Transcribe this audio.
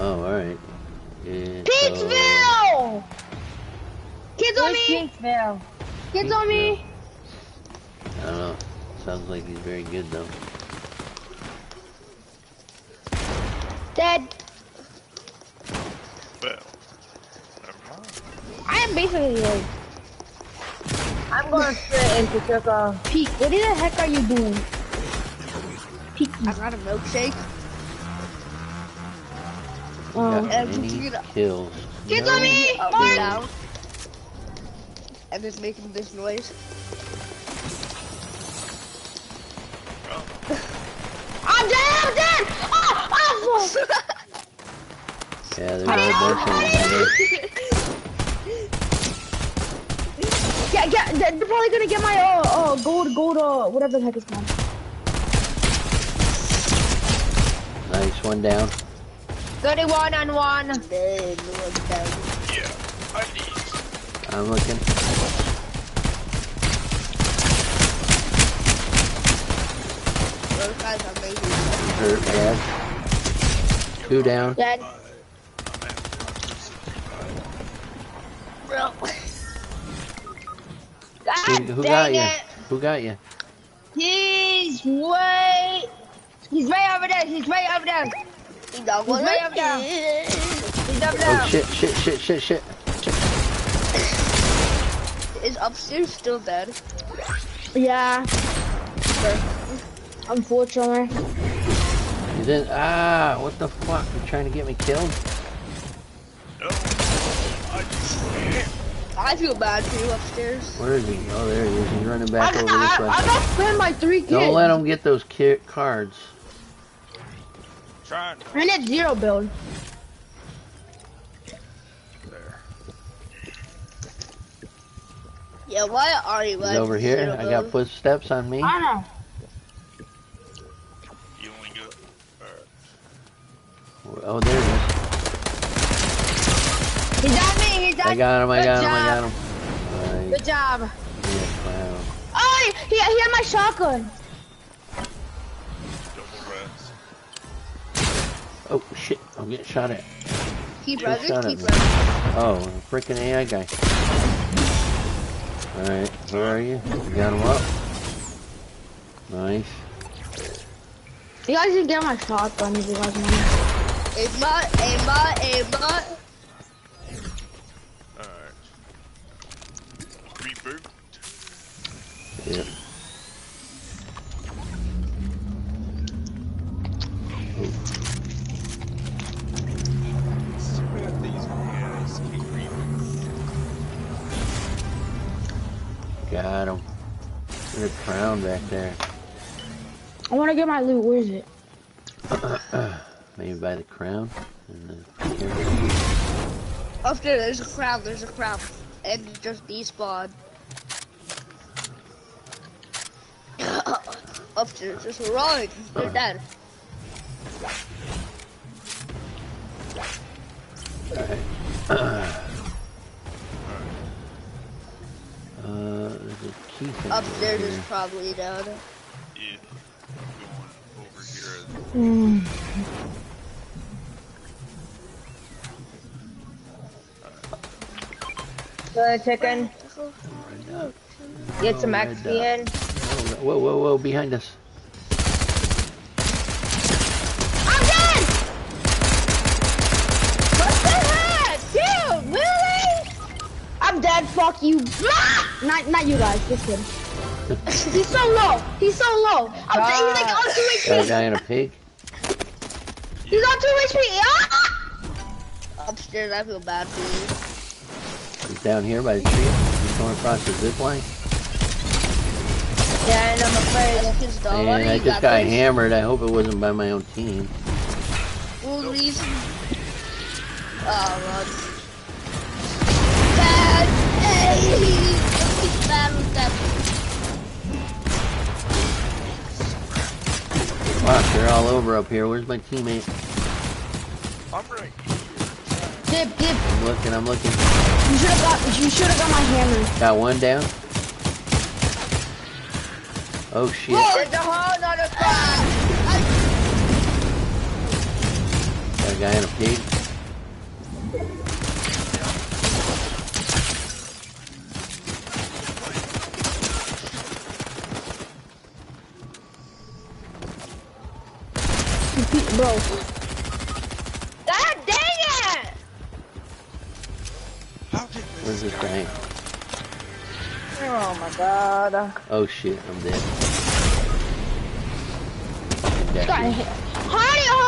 Oh, alright. Pittsville! Kids on me! Pittsville? Kids on me! I don't know. Sounds like he's very good, though. Dead. Well, I am basically like... I'm going straight into circle. Pete, what the heck are you doing? Pete, I got a milkshake. Kills. Kids on me! Down. And it's making this noise. Oh. I'm dead! I'm dead! Oh! Oh! Yeah, there's a bunch of them. Yeah, they're probably gonna get my gold, whatever the heck it's called. Nice, one down. 31 on one. Yeah, I need. I'm looking. Those guys are amazing. Hurt bad. Two down. Dead. Bro. Who got you? Who got you? He's way over there. He's way over there. He's up now. Oh shit. Is upstairs still dead? Yeah. Unfortunately. He's in, what the fuck? You're trying to get me killed? No. I feel bad for you upstairs. Where is he? Oh, there he is. He's running back over this way. I'm not spending my 3 kids. Don't let him get those cards. I need 0 build. There. Yeah, why are you over here? I got footsteps on me. I know. You only go. Oh, there he is. He's on me. He's on me. I got him. I got him. Good job. Yeah, wow. Oh, he had my shotgun. Oh shit, I'm getting shot at. Keep running. Oh, freaking AI guy. Alright, where are you? You got him up. Nice. You guys can get my shotgun if you guys want. Aimbot. Alright. Reboot. Yep. Got him. There's a crown back there. I want to get my loot. Where is it? Maybe by the crown. Up there, there's a crown. There's a crown, and it just despawned. Up there, just run. You're dead. Alright. There's a key thing. Upstairs is probably down. Yeah. Going over here. Good chicken. Get some XP in. Whoa, behind us. I'm dead! What the heck? Dude, really? I'm dead, fuck you. Not you guys, just kidding. He's so low. He's like on 2 HP. Got a guy and a pig. He's on 2 HP. Ah! Upstairs, I feel bad for you. He's down here by the tree. He's going across the zip line. Yeah, and I'm afraid. And I just got hammered. I hope it wasn't by my own team. We'll leave. Oh, God. Bad. Hey. Wow, they're all over up here. Where's my teammate? I'm right here. Dip. I'm looking. You should have got my hammer. Got one down. Oh shit. Whoa, it's a whole nother fight. a guy in a pig. Bro. God dang it! How did this Where's this guy? Oh my god. Oh shit, I'm dead. Hardy,